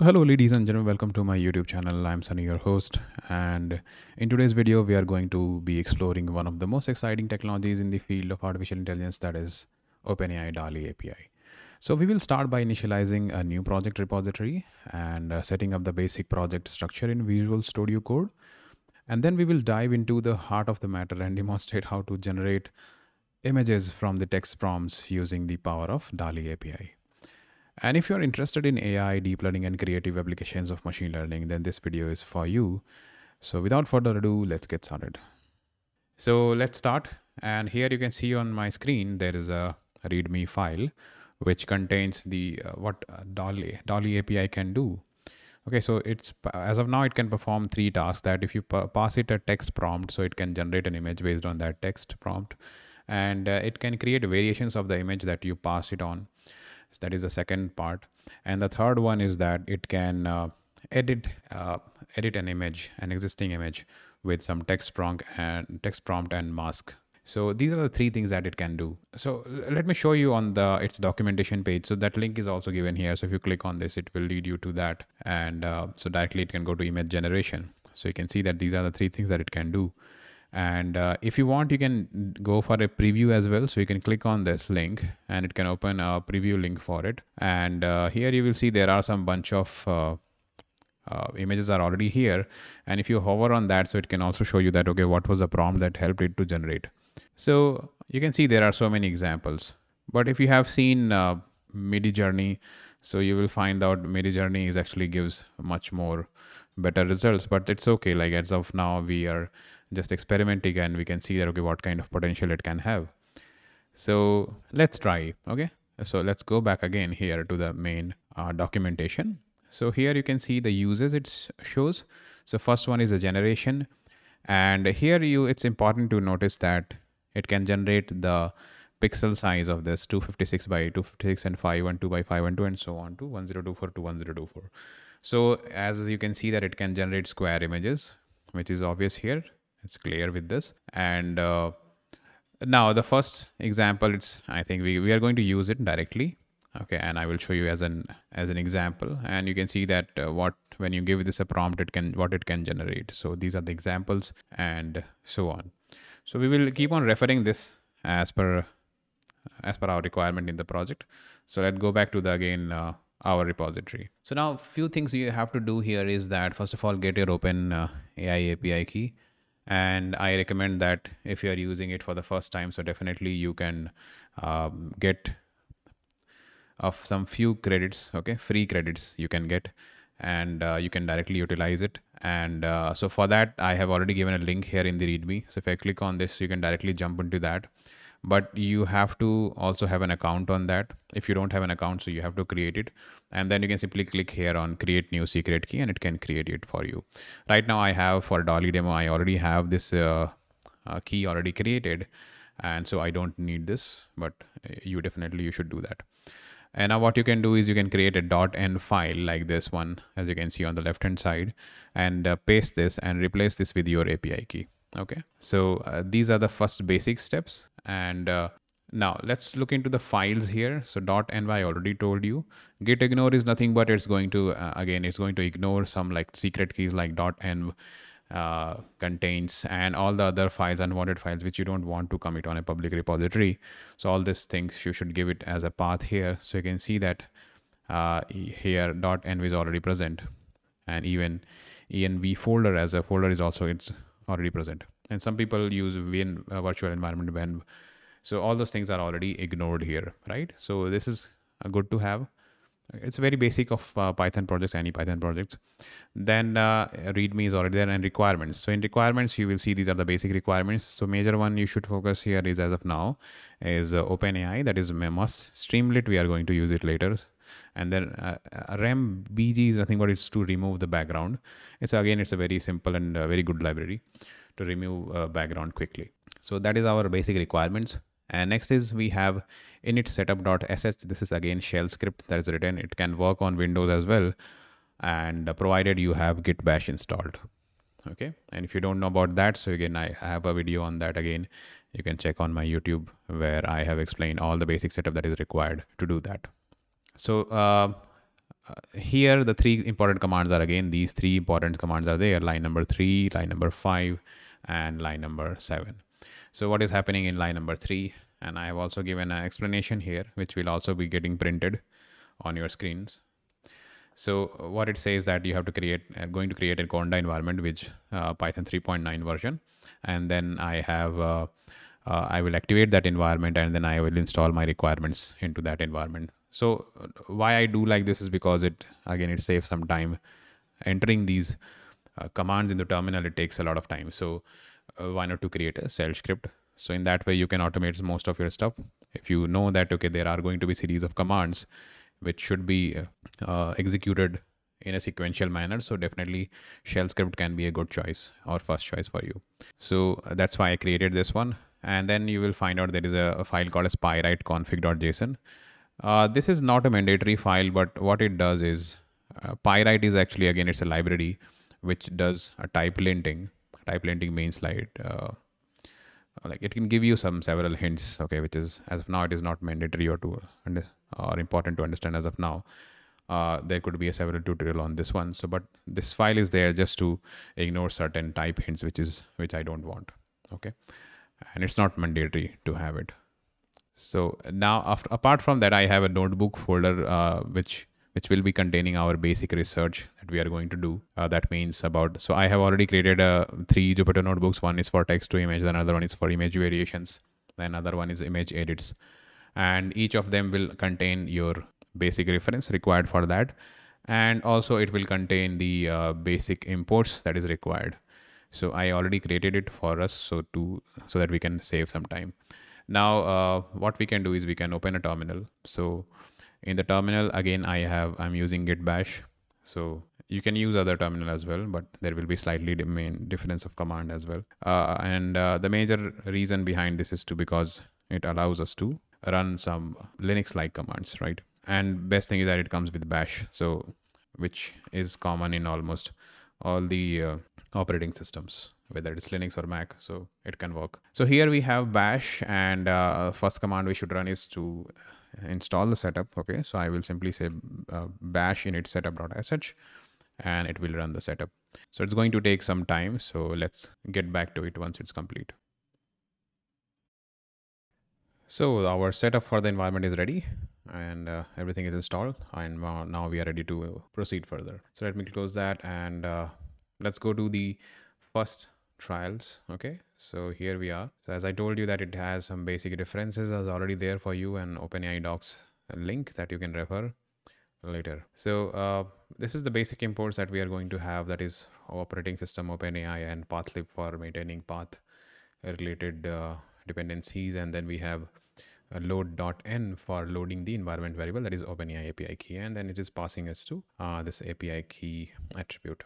So hello ladies and gentlemen, welcome to my YouTube channel. I'm Sunny, your host, and in today's video we are going to be exploring one of the most exciting technologies in the field of artificial intelligence, that is OpenAI DALL-E API. So we will start by initializing a new project repository and setting up the basic project structure in Visual Studio Code. And then we will dive into the heart of the matter and demonstrate how to generate images from the text prompts using the power of DALL-E API. And if you're interested in AI, deep learning, and creative applications of machine learning, then this video is for you. So without further ado, let's get started. So let's start. And here you can see on my screen, there is a README file, which contains the what DALL-E API can do. Okay, so it's, as of now, it can perform three tasks. That if you pass it a text prompt, so it can generate an image based on that text prompt. And it can create variations of the image that you pass it on. So that is the second part, and the third one is that it can edit an image, an existing image, with some text prompt and mask. So these are the three things that it can do. So let me show you on its documentation page. So that link is also given here. So if you click on this, it will lead you to that, and so directly it can go to image generation. So you can see that these are the three things that it can do. And if you want, you can go for a preview as well. So you can click on this link and it can open a preview link for it. And here you will see there are some bunch of images are already here. And if you hover on that, so it can also show you that, okay, what was the prompt that helped it to generate. So you can see there are so many examples. But if you have seen Midjourney, so you will find out Midjourney is actually gives much more better results, but it's okay. Like as of now, we are just experimenting and we can see that, okay, what kind of potential it can have. So let's try. Okay. So let's go back again here to the main documentation. So here you can see the uses it shows. So first one is a generation, and here it's important to notice that it can generate the pixel size of this 256 by 256 and 512 by 512 and so on to 1024 to 1024. So as you can see that it can generate square images, which is obvious here. It's clear with this. And now the first example, I think we are going to use it directly. Okay. And I will show you as an example, and you can see that when you give this a prompt, what it can generate. So these are the examples and so on. So we will keep on referring this as per our requirement in the project. So let's go back to our repository. So now a few things you have to do here is that, first of all, get your OpenAI API key. And I recommend that if you're using it for the first time, so definitely you can get some few credits, okay, free credits you can get, and you can directly utilize it. And so for that, I have already given a link here in the README. So if I click on this, you can directly jump into that. But you have to also have an account on that. If you don't have an account, so you have to create it. And then you can simply click here on create new secret key and it can create it for you. Right now I have, for DALL-E demo, I already have this key already created. And so I don't need this, but you should do that. And now what you can do is you can create a .n file like this one, as you can see on the left-hand side, and paste this and replace this with your API key. Okay, so these are the first basic steps. And now let's look into the files here. So .env I already told you. Git ignore is nothing but it's going to ignore some like secret keys like .env contains and all the other files, unwanted files, which you don't want to commit on a public repository. So all these things you should give it as a path here. So you can see that here .env is already present, and even env folder as a folder is also already present. And some people use virtual environment when, so all those things are already ignored here, right? So this is good to have. It's very basic of Python projects, any Python projects. Then README is already there, and requirements. So in requirements, you will see these are the basic requirements. So major one you should focus here is, as of now, is OpenAI, that is must. Streamlit, we are going to use it later. And then rembg is nothing but it's to remove the background. It's a very simple and very good library to remove background quickly. So that is our basic requirements. And next is we have init setup.sh. This is again shell script that is written. It can work on Windows as well, and provided you have git bash installed. Okay. And if you don't know about that, so again, I have a video on that. Again, you can check on my YouTube where I have explained all the basic setup that is required to do that. So here the three important commands are, again, these three important commands are there: line number 3, line number 5, and line number 7. So what is happening in line number 3? And I have also given an explanation here, which will also be getting printed on your screens. So what it says that you have to create, a Conda environment, which Python 3.9 version, and then I have, I will activate that environment, and then I will install my requirements into that environment. So why I do like this is because it, again, it saves some time. Entering these commands in the terminal, it takes a lot of time. So why not to create a shell script? So in that way, you can automate most of your stuff. If you know that, okay, there are going to be series of commands which should be executed in a sequential manner. So definitely shell script can be a good choice or first choice for you. So that's why I created this one. And then you will find out there is a file called as pyright config.json. This is not a mandatory file, but what it does is pyright is actually, again, it's a library which does a type linting. Type linting means like it can give you some several hints, okay, which is, as of now, it is not mandatory or important to understand as of now. There could be a several tutorial on this one. So, but this file is there just to ignore certain type hints, which I don't want, okay, and it's not mandatory to have it. So now, apart from that, I have a notebook folder which will be containing our basic research that we are going to do. That means about, so I have already created 3 Jupyter notebooks. One is for text to image, another one is for image variations, then another one is image edits. And each of them will contain your basic reference required for that. And also it will contain the basic imports that is required. So I already created it for us, so that we can save some time. Now, what we can do is we can open a terminal. So in the terminal, again, I'm using git bash. So you can use other terminal as well, but there will be slightly difference of command as well. The major reason behind this is because it allows us to run some Linux-like commands, right? And best thing is that it comes with bash, so which is common in almost all the operating systems, whether it's Linux or Mac, so it can work. So here we have bash, and first command we should run is to install the setup. Okay, so I will simply say bash init setup.sh, and it will run the setup. So it's going to take some time, so let's get back to it once it's complete. So our setup for the environment is ready, and everything is installed, and now we are ready to proceed further. So let me close that, and let's go to the first trials. Okay, so here we are. So as I told you that it has some basic references as already there for you, and OpenAI docs link that you can refer later. So this is the basic imports that we are going to have, that is operating system, OpenAI, and pathlib for maintaining path related dependencies. And then we have load.n for loading the environment variable, that is OpenAI API key, and then it is passing us to this API key attribute.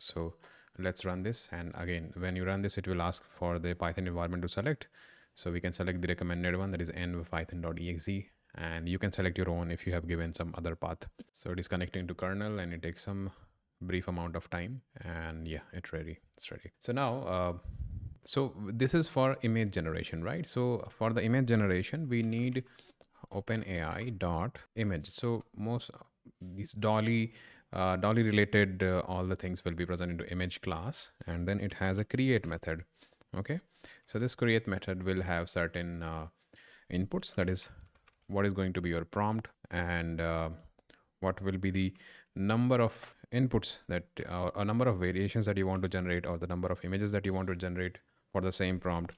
So let's run this, and again, when you run this, it will ask for the Python environment to select. So we can select the recommended one, that is npython.exe, and you can select your own if you have given some other path. So it is connecting to kernel, and it takes some brief amount of time, and yeah, it's ready. So now, so this is for image generation, right? So for the image generation, we need OpenAI.image. So most these DALL-E related all the things will be present into image class, and then it has a create method. Okay, so this create method will have certain inputs, that is what is going to be your prompt, and what will be the number of inputs that a number of variations that you want to generate, or the number of images that you want to generate for the same prompt,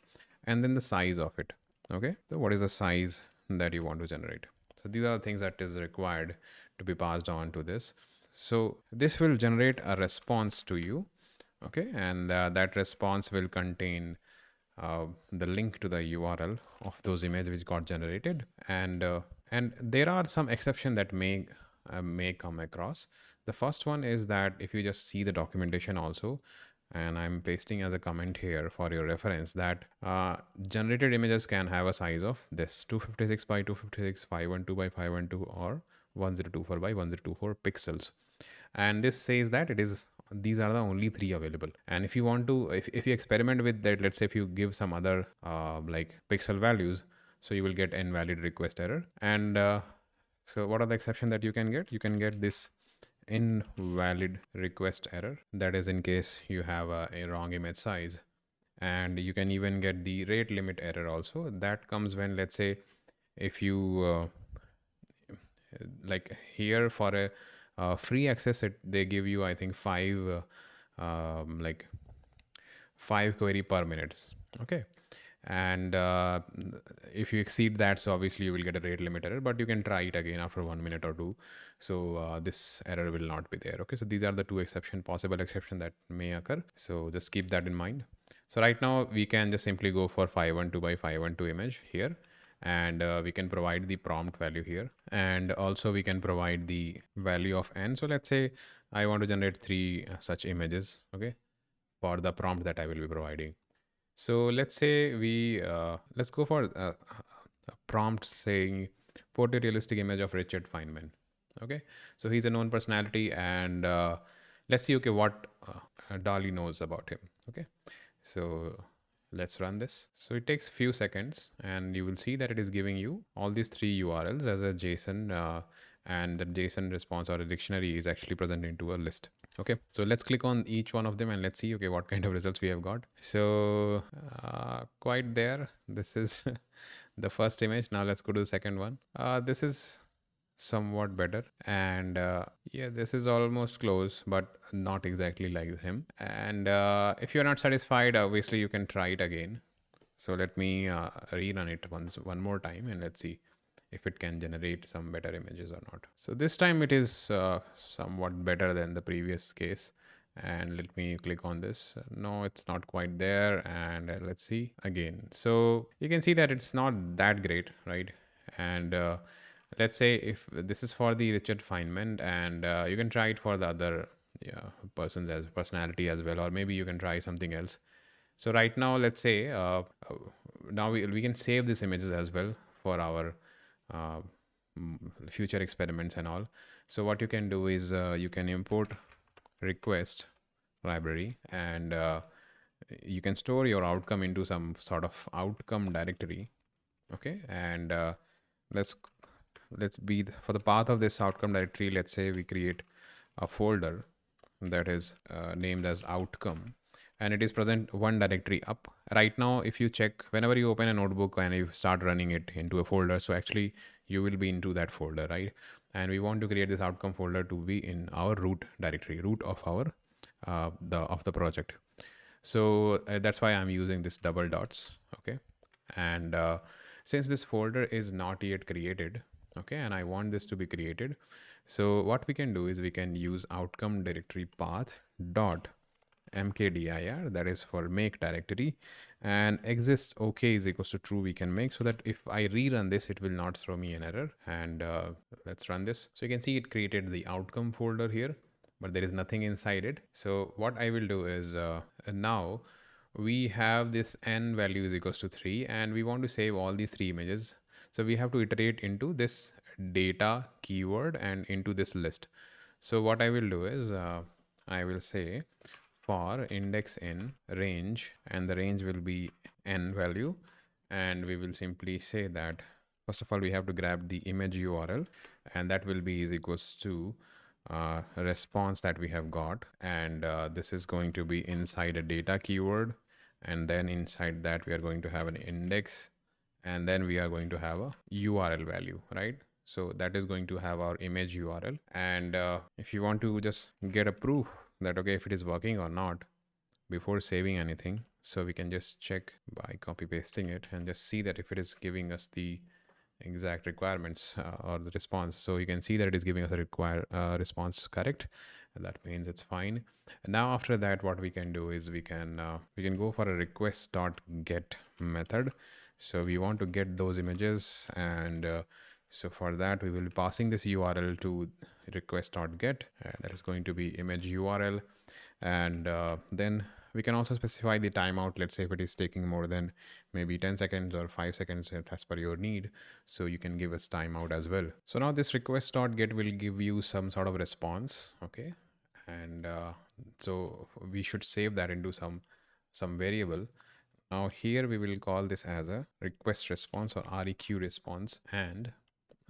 and then the size of it. Okay, so what is the size that you want to generate? So these are the things that is required to be passed on to this. So this will generate a response to you. Okay, and that response will contain the link to the URL of those images which got generated. And there are some exceptions that may come across. The first one is that if you just see the documentation also, and I'm pasting as a comment here for your reference, that generated images can have a size of this 256 by 256, 512 by 512, or 1024 by 1024 pixels. And this says that it is, these are the only 3 available. And if you want to, if you experiment with that, let's say if you give some other like pixel values, so you will get invalid request error. And So what are the exception that you can get? You can get this invalid request error. That is in case you have a wrong image size. And you can even get the rate limit error also. That comes when, let's say, if you like here for a free access, they give you, I think, five query per minute. Okay. And if you exceed that, so obviously you will get a rate limit error, but you can try it again after 1 minute or two. So this error will not be there. Okay, so these are the two possible exceptions that may occur. So just keep that in mind. So right now we can just simply go for 512 by 512 image here. And we can provide the prompt value here. And also we can provide the value of n. So let's say I want to generate 3 such images, okay, for the prompt that I will be providing. So let's say we, let's go for a prompt saying photorealistic image of Richard Feynman. Okay. So he's a known personality and let's see, okay, what DALL-E knows about him. Okay. So let's run this. So it takes few seconds and you will see that it is giving you all these 3 URLs as a JSON and the JSON response or a dictionary is actually present into a list. Okay, so let's click on each one of them and let's see, okay, what kind of results we have got. So quite there. This is the first image. Now let's go to the second one. This is somewhat better. And yeah, this is almost close, but not exactly like him. And if you're not satisfied, obviously you can try it again. So let me rerun it one more time and let's see if it can generate some better images or not. So this time it is somewhat better than the previous case. And let me click on this. No, it's not quite there. And let's see again. So you can see that it's not that great, right? And let's say if this is for the Richard Feynman and you can try it for the other persons as personality as well, or maybe you can try something else. So right now, let's say, now we can save these images as well for our future experiments and all. So what you can do is you can import request library and you can store your outcome into some sort of outcome directory. Okay. And for the path of this outcome directory, let's say we create a folder that is named as outcome. And it is present one directory up. Right now, if you check, whenever you open a notebook and you start running it into a folder, so actually you will be into that folder, right? And we want to create this outcome folder to be in our root directory, root of our, of the project. So that's why I'm using this double dots, okay? And since this folder is not yet created, okay, and I want this to be created. So what we can do is we can use outcome directory path dot mkdir, that is for make directory, and exists okay is equals to true we can make, so that if I rerun this, it will not throw me an error. And let's run this. So you can see it created the outcome folder here, but there is nothing inside it. So what I will do is now we have this n value is equals to 3 and we want to save all these 3 images. So we have to iterate into this data keyword and into this list. So what I will do is I will say for index in range, and the range will be n value, and we will simply say that first of all we have to grab the image URL, and that will be is equals to response that we have got, and this is going to be inside a data keyword, and then inside that we are going to have an index, and then we are going to have a URL value, right? So that is going to have our image URL. And if you want to just get a proof that, okay, if it is working or not before saving anything, so we can just check by copy pasting it and just see that if it is giving us the exact requirements or the response. So you can see that it is giving us a response correct, and that means it's fine. And now after that, what we can do is we can go for a request.get method. So we want to get those images, and so for that, we will be passing this URL to request.get, and that is going to be image URL. And then we can also specify the timeout. Let's say if it is taking more than maybe 10 seconds or 5 seconds as per your need. So you can give us timeout as well. So now this request.get will give you some sort of response. Okay. And so we should save that into some variable. Now here we will call this as a request response or REQ response. And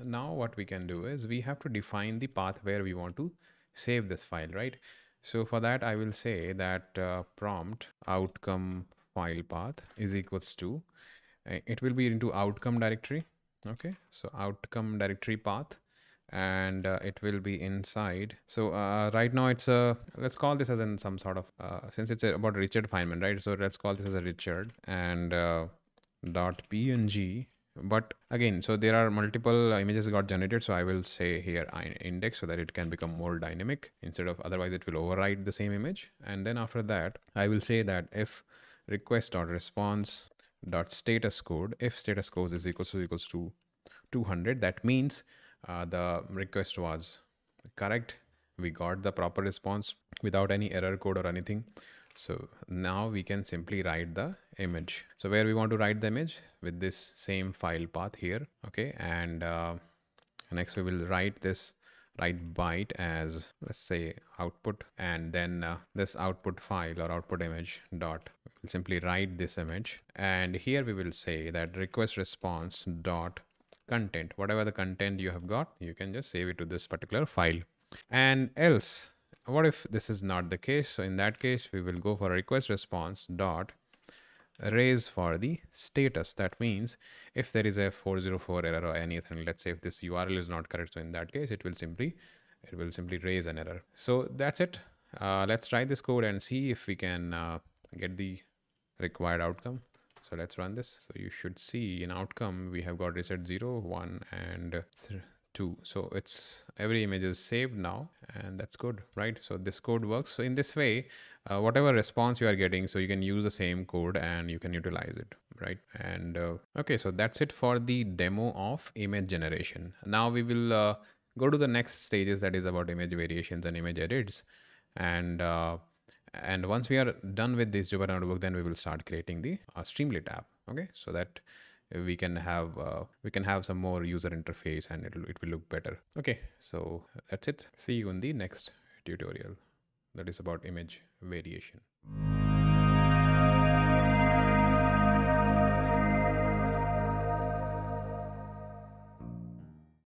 now what we can do is we have to define the path where we want to save this file, right? So for that, I will say that prompt outcome file path is equals to, it will be into outcome directory. Okay, so outcome directory path, and it will be inside. So right now it's a, let's call this as in some sort of, since it's about Richard Feynman, right? So let's call this as a Richard and dot png. But again, so there are multiple images got generated. So I will say here index so that it can become more dynamic instead of, otherwise it will override the same image. And then after that, I will say that if request.response dot status code, if status code is equals to 200, that means the request was correct. We got the proper response without any error code or anything. So now we can simply write the image. So where we want to write the image with this same file path here. Okay. And next we will write this byte as, let's say, output, and then this output file or output image dot, we'll simply write this image. And here we will say that request response dot content, whatever the content you have got, you can just save it to this particular file. And else, what if this is not the case? So in that case, we will go for request response dot raise for the status. That means if there is a 404 error or anything, let's say if this URL is not correct, so in that case, it will simply raise an error. So that's it. Let's try this code and see if we can get the required outcome. So let's run this. So you should see in outcome, we have got reset 0, 1, and 3, 2. So it's every image is saved now, and that's good, right? So this code works. So in this way, whatever response you are getting, so you can use the same code and you can utilize it, right? And okay, so that's it for the demo of image generation. Now we will go to the next stages, that is about image variations and image edits. And once we are done with this Jupyter Notebook, then we will start creating the Streamlit app. Okay, so that we can have some more user interface, and it will look better. Okay, so that's it. See you in the next tutorial that is about image variation.